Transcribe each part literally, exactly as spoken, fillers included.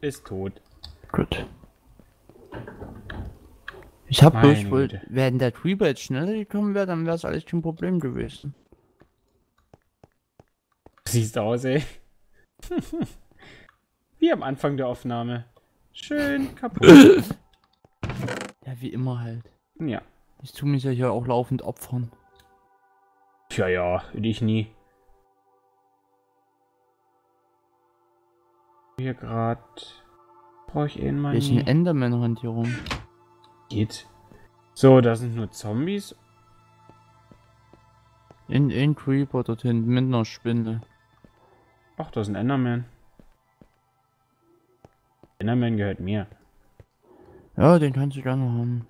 ist tot. Gut. Ich hab bloß wohl, wenn der Creeper jetzt schneller gekommen wäre, dann wäre es alles kein Problem gewesen. Siehst aus, ey. Wie am Anfang der Aufnahme. Schön kaputt. Ja, wie immer halt. Ja. Ich tue mich ja hier auch laufend opfern. Tja, ja, ich nie. Hier gerade brauche ich eh mal. Welchen Enderman rennt hier rum? Geht. So, da sind nur Zombies. In, in Creeper dort hinten mit einer Spindel. Ach, da ist ein Enderman. Enderman gehört mir. Ja, den kannst du gerne haben.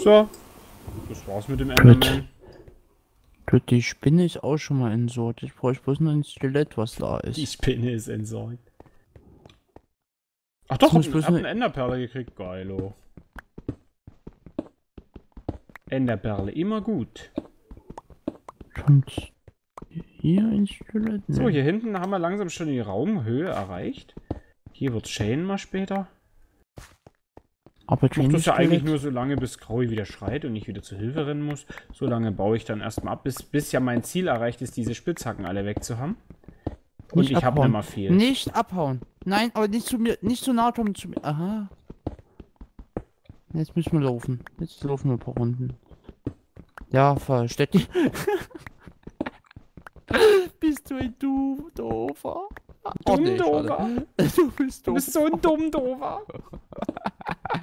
So, das war's mit dem Enderman. Gut, die Spinne ist auch schon mal entsorgt. Ich brauche bloß nur ein Skelett, was da ist. Die Spinne ist entsorgt. Ach doch, ich hab eine Enderperle gekriegt. Geilo. Enderperle, immer gut. Kommt hier ein Skelett? Ne. So, hier hinten haben wir langsam schon die Raumhöhe erreicht. Hier wird Shane mal später. Aber ich mache das ja eigentlich nur so lange, bis Graui wieder schreit und ich wieder zur Hilfe rennen muss. So lange baue ich dann erstmal ab, bis, bis ja mein Ziel erreicht ist, diese Spitzhacken alle wegzuhaben. Und nicht ich habe immer viel. Nicht abhauen. Nein, aber nicht zu mir, nicht zu nahe kommen zu mir. Aha. Jetzt müssen wir laufen. Jetzt laufen wir ein paar Runden. Ja, versteck dich. Bist du ein du Dover? Dumm, nee, Dover. Du bist, du bist so ein dumm Dover.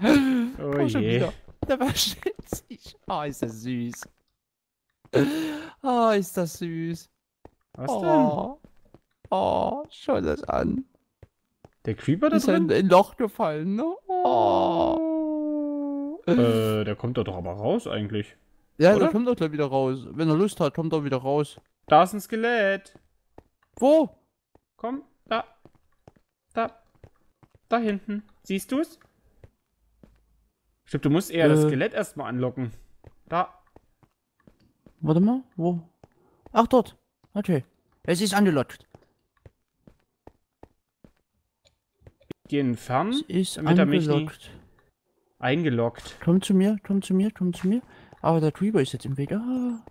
Oh, oh je. Der versteht sich. Ah, ist das süß. Ah, oh, ist das süß. Was oh. denn? Oh, schau das an. Der Creeper da ist drin? Ist in ein Loch gefallen, ne? Oh. Äh, der kommt da doch aber raus eigentlich. Ja, oder? Der kommt doch gleich wieder raus. Wenn er Lust hat, kommt er wieder raus. Da ist ein Skelett. Wo? Komm, da. Da. Da hinten. Siehst du's? Ich glaube, du musst eher äh, das Skelett erstmal anlocken. Da. Warte mal, wo? Ach, dort. Okay. Es ist angelockt. Geh entfernen, ist damit er mich nicht eingeloggt. Komm zu mir, komm zu mir, komm zu mir. Aber der Creeper ist jetzt im Weg. Ah.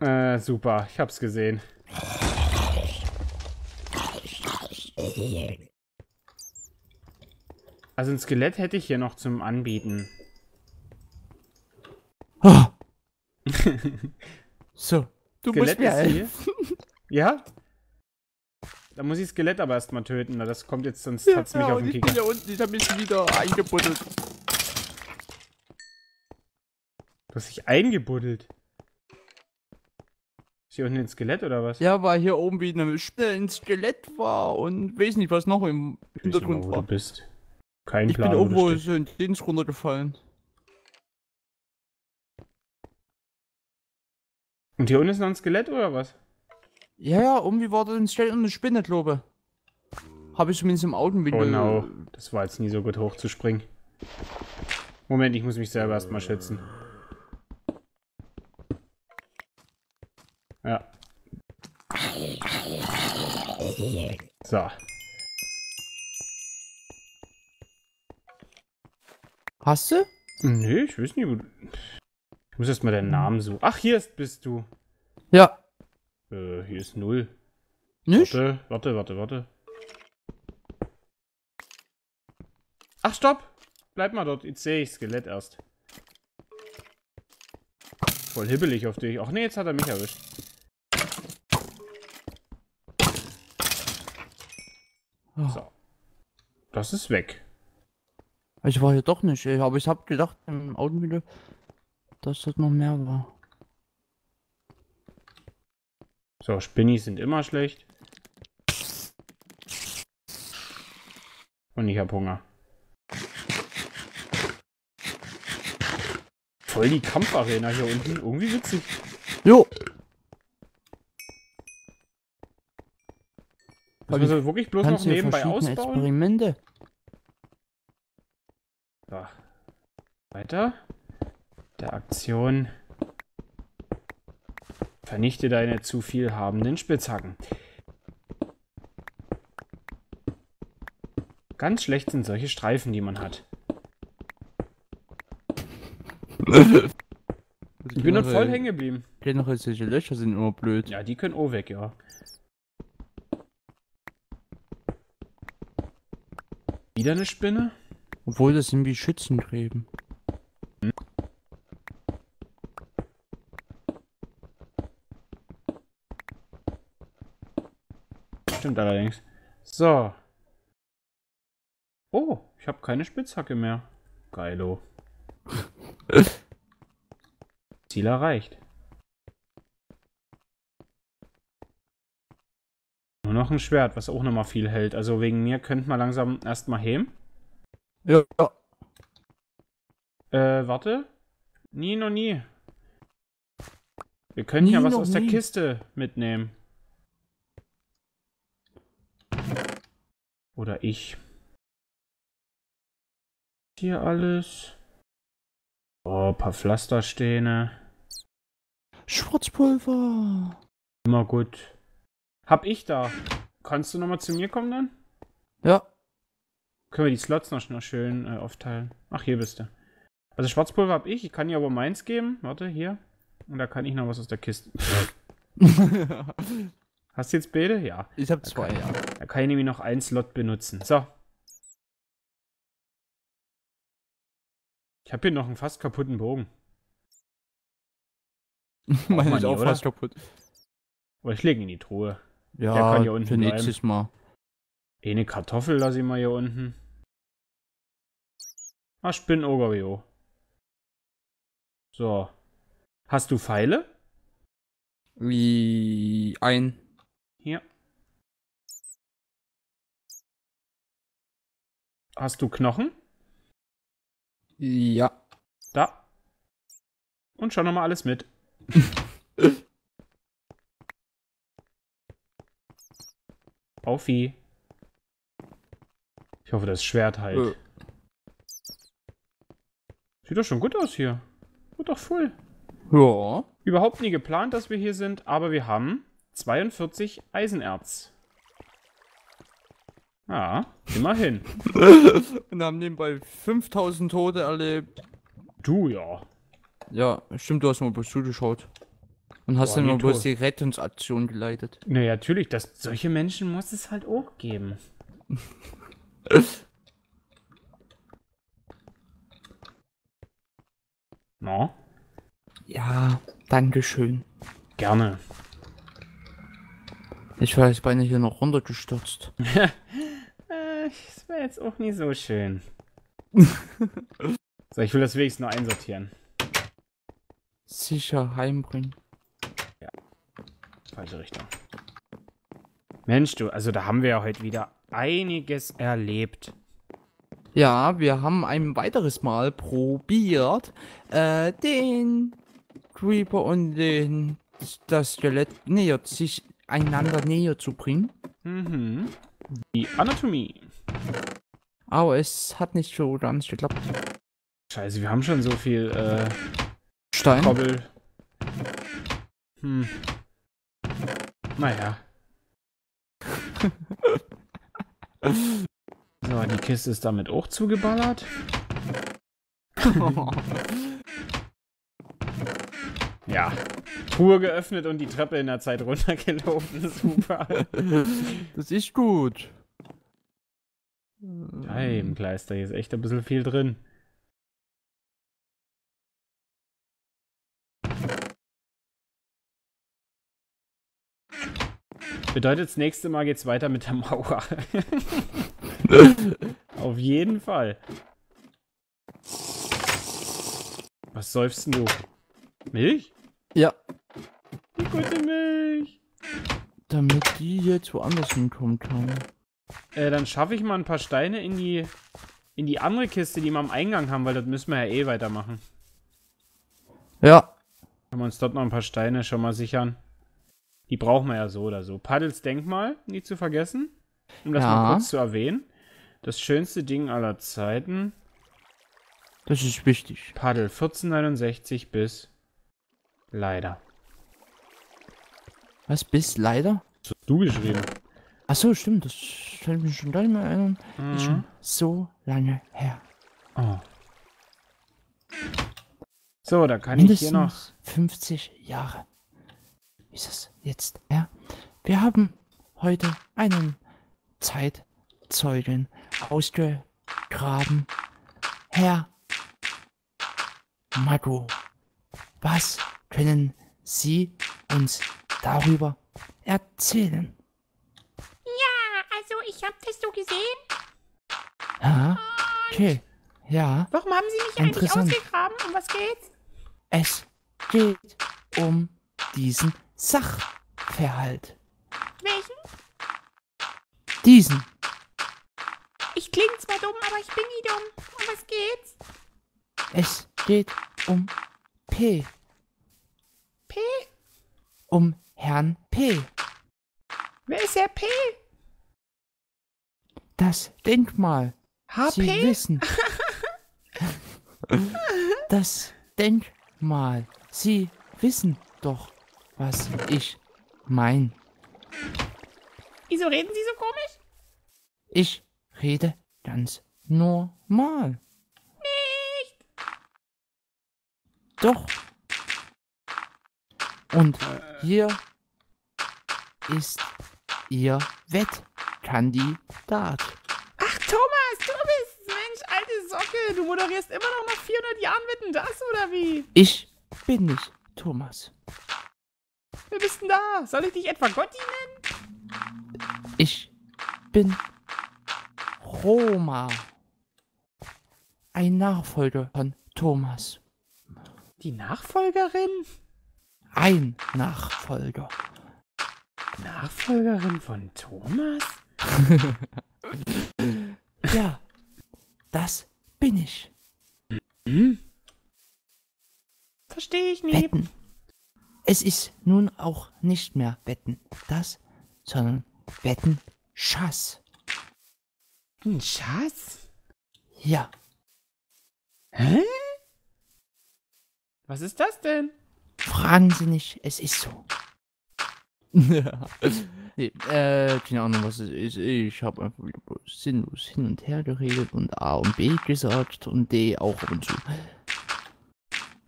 Nein! Äh, super. Ich hab's gesehen. Also ein Skelett hätte ich hier noch zum Anbieten. Oh. So, du Skelett musst mir helfen. Ja? Da muss ich Skelett aber erstmal töten, das kommt jetzt, sonst ja, hat's mich ja, auf den Kicker. Ich bin ja unten, ich hab mich wieder eingebuddelt. Du hast dich eingebuddelt? Ist hier unten ein Skelett oder was? Ja, weil hier oben wieder ein Skelett war und weiß nicht, was noch im Hintergrund war. Wo du bist. Kein ich Plan, bin irgendwo so in den runtergefallen. Und hier unten ist noch ein Skelett oder was? Ja, ja, irgendwie war da ein Skelett und eine Spinne, glaube ich. Habe ich zumindest im Augenwinkel. Oh no, das war jetzt nie so gut hochzuspringen. Moment, ich muss mich selber erstmal schützen. Ja. So. Hast du? Nee, ich weiß nicht. Ich muss erstmal deinen Namen suchen. Ach, hier bist du. Ja. Äh, hier ist null. Nicht? Warte, warte, warte, warte. Ach, stopp! Bleib mal dort. Jetzt sehe ich Skelett erst. Voll hibbelig auf dich. Ach nee, jetzt hat er mich erwischt. Oh. So. Das ist weg. Ich war hier doch nicht, aber ich habe gedacht im Augenblick, dass das noch mehr war. So, Spinnies sind immer schlecht. Und ich habe Hunger. voll die Kampfarena hier unten. Irgendwie witzig. Jo. Das müssen wir wirklich bloß noch nebenbei ausbauen. Experimente. So. Weiter. Der Aktion. Vernichte deine zu viel habenden Spitzhacken. Ganz schlecht sind solche Streifen, die man hat. Ich bin noch voll hängen geblieben. Generell solche Löcher sind immer blöd. Ja, die können auch weg, ja. Wieder eine Spinne? Obwohl, das sind wie Schützengräben. Hm. Stimmt allerdings. So. Oh, ich habe keine Spitzhacke mehr. Geilo. Ziel erreicht. Nur noch ein Schwert, was auch nochmal viel hält. Also wegen mir könnt man langsam erstmal heben. Ja. Äh, warte. Nie, noch nie. Wir können nie, ja was aus nie. der Kiste mitnehmen. Oder ich. Hier alles. Oh, ein paar Pflastersteine. Schwarzpulver. Immer gut. Hab ich da. Kannst du nochmal zu mir kommen dann? Ja. Können wir die Slots noch schnell schön äh, aufteilen. Ach, hier bist du. Also Schwarzpulver hab ich. Ich kann dir aber meins geben. Warte, hier. Und da kann ich noch was aus der Kiste. Hast du jetzt beide? Ja. Ich hab zwei, ja. Da kann ich nämlich noch einen Slot benutzen. So. Ich habe hier noch einen fast kaputten Bogen. Meine ist auch oder? fast kaputt. Aber ich lege ihn in die Truhe. Ja, der kann hier unten für nächstes Mal. Eh, eine Kartoffel lasse ich mal hier unten. Ah, Spinnogerio. So. Hast du Pfeile? Wie ein. Hier. Hast du Knochen? Ja. Da. Und schau nochmal alles mit. Aufi. Ich hoffe, das Schwert halt. Äh. Sieht doch schon gut aus hier. Wird doch voll. Ja. Überhaupt nie geplant, dass wir hier sind, aber wir haben zweiundvierzig Eisenerz. Ja, immerhin. Und haben nebenbei fünftausend Tote erlebt. Du, ja. Ja, stimmt, du hast mal bloß zugeschaut. Und hast Boah, dann mal bloß tot. die Rettungsaktion geleitet. Naja, natürlich, dass solche Menschen muss es halt auch geben. Na? Ja, dankeschön. Gerne. Ich war jetzt beinahe hier noch runtergestürzt. Das wäre jetzt auch nicht so schön. So, ich will das wenigstens nur einsortieren. Sicher heimbringen. Ja. Falsche Richtung. Mensch, du, also da haben wir ja heute wieder einiges erlebt. Ja, wir haben ein weiteres Mal probiert, äh, den Creeper und den, das Skelett näher, sich einander näher zu bringen. Mhm. Die Anatomie. Aber es hat nicht so ganz geklappt. Scheiße, wir haben schon so viel äh, Stein. Kobbel. Hm. Naja. So, die Kiste ist damit auch zugeballert. Ja. Truhe geöffnet und die Treppe in der Zeit runtergelaufen. Super. Das ist gut. Hey, im Kleister, hier ist echt ein bisschen viel drin. Bedeutet, das nächste Mal geht's weiter mit der Mauer. Auf jeden Fall. Was säufst denn du? Milch? Ja. Die gute Milch. Damit die jetzt woanders hinkommen kann. Äh, dann schaffe ich mal ein paar Steine in die in die andere Kiste, die wir am Eingang haben, weil das müssen wir ja eh weitermachen. Ja. Können wir uns dort noch ein paar Steine schon mal sichern? Die brauchen wir ja so oder so. Paddels Denkmal, nie zu vergessen. Um das ja. mal kurz zu erwähnen. Das schönste Ding aller Zeiten. Das ist wichtig. Paddel vierzehn neunundsechzig bis leider. Was, bis leider? Das hast du geschrieben. Achso, stimmt. Das kann ich mich schon gar nicht mehr erinnern. Mhm. Ist schon so lange her. Oh. So, da kann mindestens ich hier noch... fünfzig Jahre. Wie ist das jetzt her? Wir haben heute einen Zeitzeugen ausgegraben. Herr Mago, was können Sie uns darüber erzählen? Ja, also ich habe das so gesehen. Ah, okay. Ja. Warum haben Sie mich eigentlich ausgegraben? Um was geht's? Es geht um diesen Sachverhalt. Welchen? Diesen. Ich klinge zwar dumm, aber ich bin nie dumm. Um was geht's? Es geht um P. P? Um Herrn P. Wer ist Herr P? Das Denkmal. H P? Sie wissen. Das Denkmal. Sie wissen doch, was ich mein. Wieso reden Sie so komisch? Ich rede ganz normal. Nicht. Doch. Und hier ist Ihr Wettkandidat. Ach Thomas, du bist, Mensch, alte Socke. Du moderierst immer noch nach vierhundert Jahren Wetten, das oder wie? Ich bin nicht Thomas. Wer bist denn da? Soll ich dich etwa Gotti nennen? Ich bin Roma. Ein Nachfolger von Thomas. Die Nachfolgerin? Ein Nachfolger. Nachfolgerin von Thomas? Ja, das bin ich. Mhm. Verstehe ich nicht. Wetten. Es ist nun auch nicht mehr Wetten das, sondern Wetten Schass. Ein Schass? Ja. Hä? Was ist das denn? Fragen Sie nicht, es ist so. Nee, äh, keine Ahnung, was es ist. Ich habe einfach wieder sinnlos hin und her geredet und A und B gesagt und D auch ab und zu.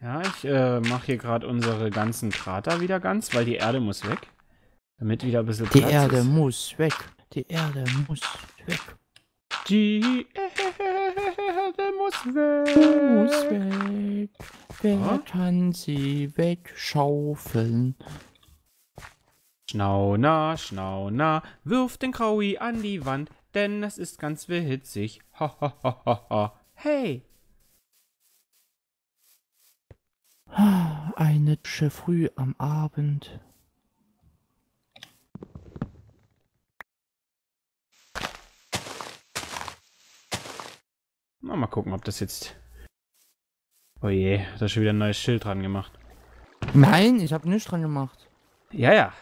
Ja, ich äh, mache hier gerade unsere ganzen Krater wieder ganz, weil die Erde muss weg. Damit wieder ein bisschen Platz ist. Die Erde muss weg. Die Erde muss weg. Die Erde muss weg. Muss weg. Wer kann sie wegschaufeln? Schnauner, Schnauner, wirf den Kraui an die Wand, denn es ist ganz witzig. Ha, ha, ha, ha, ha. Hey! Eine Tsche früh am Abend. Na, mal gucken, ob das jetzt... Oh je, da ist schon wieder ein neues Schild dran gemacht. Nein, ich habe nichts dran gemacht. Ja, ja.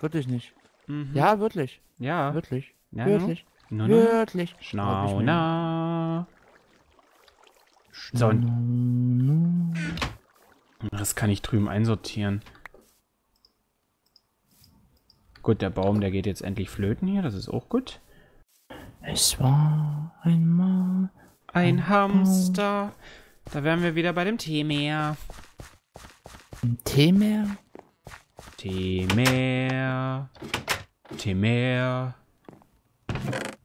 Wirklich nicht. Mhm. Ja, wirklich. Ja. Wirklich. Ja, wirklich. No. No, no. Wirklich. Schnauner. So. Und das kann ich drüben einsortieren. Gut, der Baum, der geht jetzt endlich flöten hier. Das ist auch gut. Es war einmal ein, ein Hamster. Baum. Da wären wir wieder bei dem Teemeer. Ein Teemeer? Teemeer, Teemeer,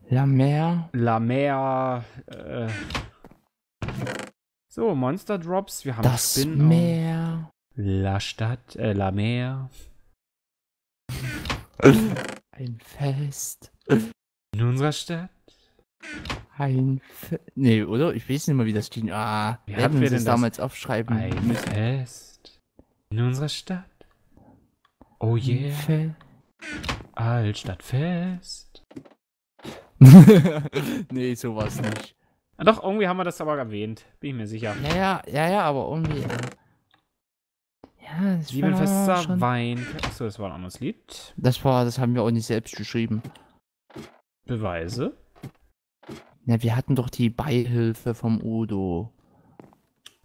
La Mer, La Mer, äh. So, Monster Drops, wir haben das Spinnen. Meer, La Stadt, äh, La Mer. Ein Fest. In unserer Stadt. Ein Fest, nee, oder? Ich weiß nicht mal, wie das ging. Ah, wie haben wir denn das damals aufschreiben? Ein Fest. In unserer Stadt. Oh yeah. Fe Altstadtfest. Nee, sowas nicht. Doch, irgendwie haben wir das aber erwähnt. Bin ich mir sicher. Ja, ja, ja, ja, aber irgendwie. Äh, Zwiebelfester schon... Wein. Achso, das war ein anderes Lied. Das war, das haben wir auch nicht selbst geschrieben. Beweise? Ja, wir hatten doch die Beihilfe vom Udo.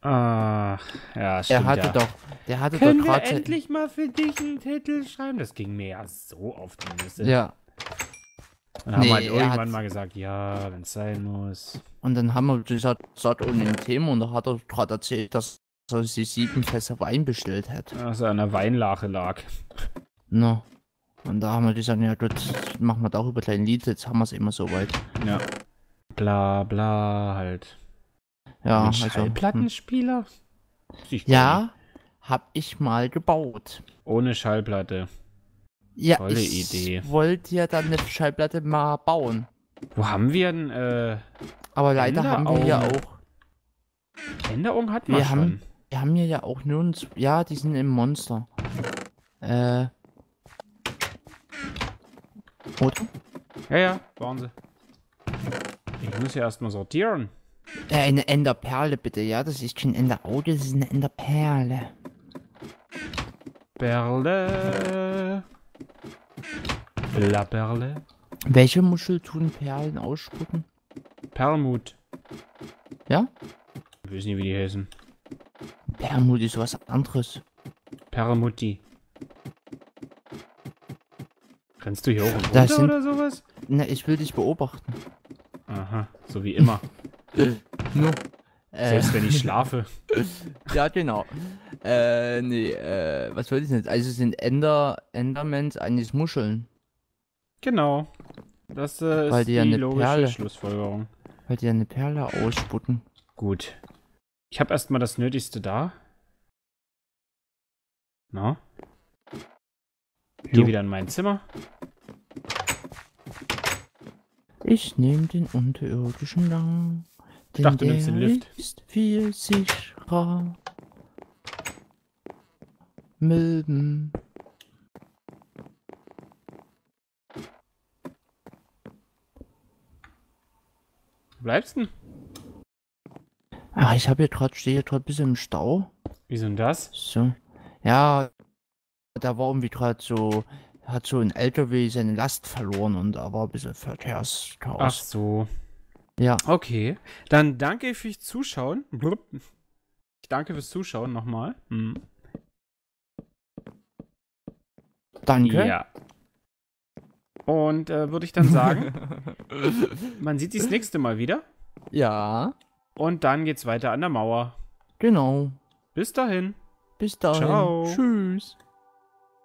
Ah, ja, stimmt. Er hatte ja. doch, der hatte Können doch gerade. endlich mal für dich einen Titel schreiben? Das ging mir ja so auf die Nüsse. Ja. Dann nee, haben wir halt irgendwann hat... mal gesagt, ja, wenn es sein muss. Und dann haben wir gesagt, satt ohne ein Thema, und da hat er gerade erzählt, dass er sich sieben Fässer Wein bestellt hat. Also an der Weinlache lag. No. Und da haben wir gesagt, ja gut, machen wir darüber gleich ein Lied, jetzt haben wir es immer so weit. Ja. Bla bla halt. Ja, also, Schallplattenspieler? Hm. Ja, hab ich mal gebaut. Ohne Schallplatte. Ja, tolle ich Idee. Wollte ja dann eine Schallplatte mal bauen. Wo haben wir denn, äh... aber leider Änderung. haben wir ja auch... Änderung hat man wir schon. Haben, wir haben hier ja auch nur uns... Ja, die sind im Monster. Äh... Oder? Ja, ja, waren sie. Ich muss ja erstmal sortieren. Äh, eine Enderperle bitte, ja? Das ist kein Enderauge, das ist eine Enderperle. Perle... La Perle. Welche Muschel tun Perlen ausspucken? Perlmut. Ja? Ich weiß nicht, wie die heißen. Perlmut ist was anderes. Perlmutti. Kannst du hier auch runter sind, oder sowas? Na, ich will dich beobachten. Aha, so wie immer. No. Selbst äh. wenn ich schlafe. Ja, genau. Äh, nee, äh, was wollte ich denn jetzt? Also sind Ender, Endermans eigentlich Muscheln. Genau. Das äh, ist die, die logische Perle. Schlussfolgerung. Weil die eine Perle ausspucken. Gut. Ich habe erstmal das Nötigste da. Na? Jo. Geh wieder in mein Zimmer. Ich nehme den unterirdischen Gang. Ich dachte, du nimmst den Lift. Ist viel sicherer. Milben. Wo bleibst denn? Ah, ich habe hier gerade, stehe hier gerade ein bisschen im Stau. Wieso denn das? So. Ja, da war irgendwie gerade so, hat so ein L K W seine Last verloren und da war ein bisschen Verkehrschaos. Ach so. Ja. Okay, dann danke fürs Zuschauen. Ich danke fürs Zuschauen nochmal. Hm. Danke. Ja. Und äh, würde ich dann sagen, man sieht sich das nächste Mal wieder. Ja. Und dann geht's weiter an der Mauer. Genau. Bis dahin. Bis dahin. Ciao. Tschüss.